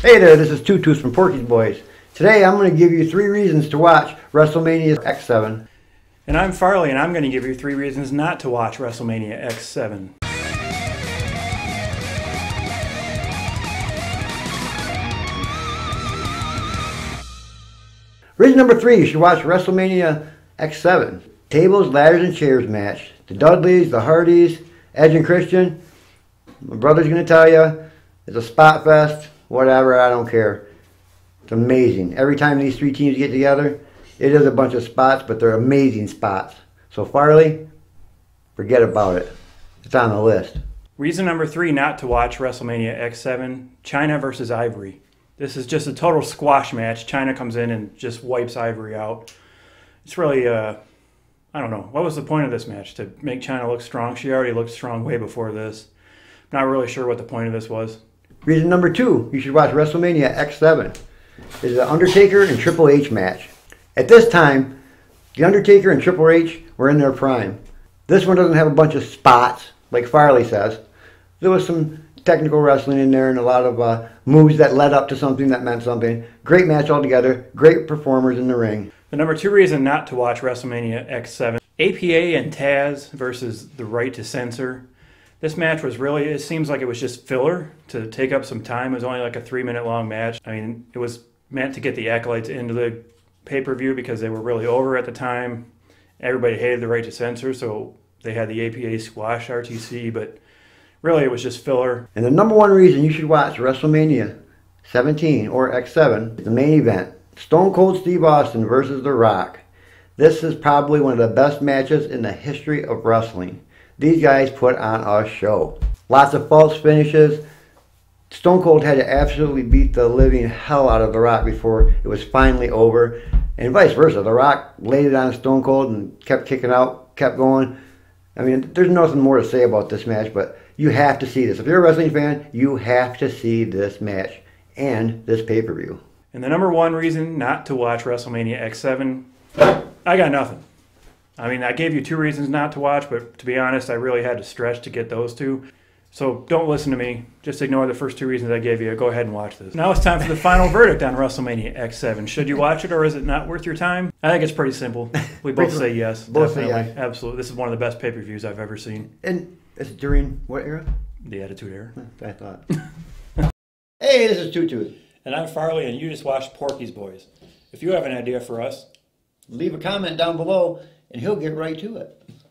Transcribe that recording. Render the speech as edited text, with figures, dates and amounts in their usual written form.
Hey there, this is Two Tooth from Porky's Boys. Today I'm going to give you 3 reasons to watch WrestleMania X7. And I'm Farley, and I'm going to give you 3 reasons not to watch WrestleMania X7. Reason number 3, you should watch WrestleMania X7. Tables, ladders, and chairs match. The Dudleys, the Hardys, Edge and Christian. My brother's going to tell you, it's a spot fest. Whatever, I don't care. It's amazing. Every time these 3 teams get together, it is a bunch of spots, but they're amazing spots. So Farley, forget about it. It's on the list. Reason number 3 not to watch WrestleMania X7, China versus Ivory. This is just a total squash match. China comes in and just wipes Ivory out. It's really, I don't know. What was the point of this match? To make China look strong? She already looked strong way before this. Not really sure what the point of this was. Reason number 2, you should watch WrestleMania X7, is the Undertaker and Triple H match. At this time, the Undertaker and Triple H were in their prime. This one doesn't have a bunch of spots, like Farley says. There was some technical wrestling in there and a lot of moves that led up to something that meant something. Great match altogether, great performers in the ring. The number 2 reason not to watch WrestleMania X7, APA and Taz versus The Right to Censor. This match was really, it seems like it was just filler to take up some time. It was only like a 3-minute long match. I mean, it was meant to get the Acolytes into the pay-per-view because they were really over at the time. Everybody hated The Right to Censor, so they had the APA squash RTC, but really it was just filler. And the number 1 reason you should watch WrestleMania 17 or X7 is the main event, Stone Cold Steve Austin versus The Rock. This is probably one of the best matches in the history of wrestling. These guys put on a show. Lots of false finishes. Stone Cold had to absolutely beat the living hell out of The Rock before it was finally over. And vice versa. The Rock laid it on Stone Cold and kept kicking out, kept going. I mean, there's nothing more to say about this match, but you have to see this. If you're a wrestling fan, you have to see this match and this pay-per-view. And the number 1 reason not to watch WrestleMania X7, I got nothing. I mean, I gave you 2 reasons not to watch, but to be honest, I really had to stretch to get those 2. So don't listen to me. Just ignore the first 2 reasons I gave you. Go ahead and watch this. Now it's time for the final verdict on WrestleMania X7. Should you watch it, or is it not worth your time? I think it's pretty simple. We both say yes. Both definitely. Say yes. Absolutely. This is one of the best pay-per-views I've ever seen. And it's during what era? The Attitude Era. I thought. Hey, this is Two Tooth. And I'm Farley, and you just watched Porky's Boys. If you have an idea for us, leave a comment down below, and he'll get right to it.